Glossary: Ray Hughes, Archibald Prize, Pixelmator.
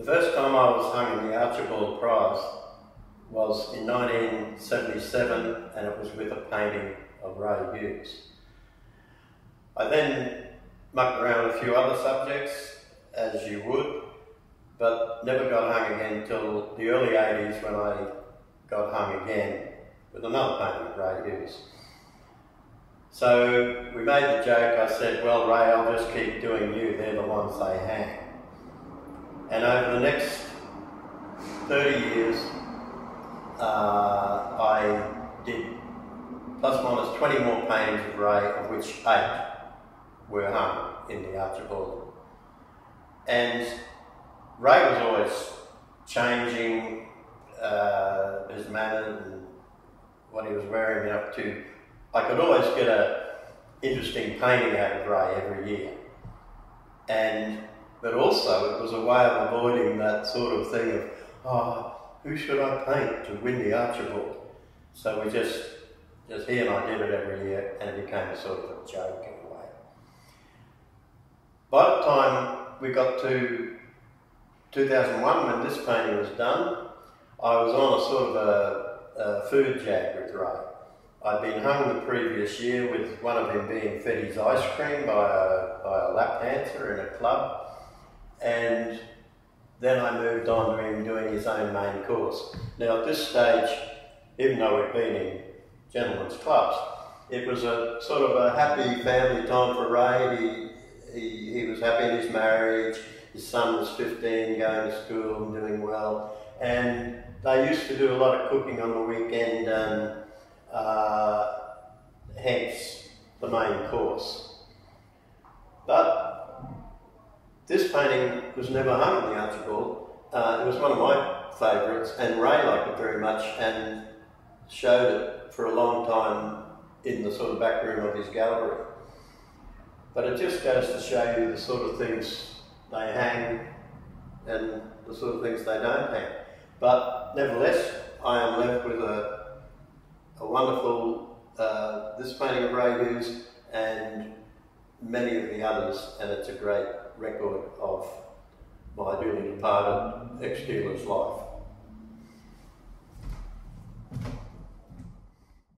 The first time I was hung in the Archibald Prize was in 1977, and it was with a painting of Ray Hughes. I then mucked around with a few other subjects, as you would, but never got hung again till the early 80s, when I got hung again with another painting of Ray Hughes. So we made the joke. I said, well, Ray, I'll just keep doing you, they're the ones they hang. And over the next 30 years, I did plus minus 20 more paintings of Ray, of which 8 were hung in the Archibald. And Ray was always changing his manner and what he was wearing and up to. I could always get an interesting painting out of Ray every year. But also it was a way of avoiding that sort of thing of, oh, who should I paint to win the Archibald? So we just he and I did it every year, and it became a sort of a joke in a way. By the time we got to 2001, when this painting was done, I was on a sort of a food jag with Ray. I'd been hung the previous year with one of them being fed his ice cream by a lap dancer in a club. And then I moved on to him doing his own main course. Now at this stage, even though we'd been in gentlemen's clubs, it was a sort of a happy family time for Ray. He was happy in his marriage, his son was 15, going to school and doing well. And they used to do a lot of cooking on the weekend, hence the main course. But this painting was never hung in the Archibald. It was one of my favourites, and Ray liked it very much and showed it for a long time in the sort of back room of his gallery. But it just goes to show you the sort of things they hang and the sort of things they don't hang. But nevertheless, I am left with a wonderful, this painting of Ray Hughes and many of the others, and it's a great record of my dearly departed ex-dealer's life.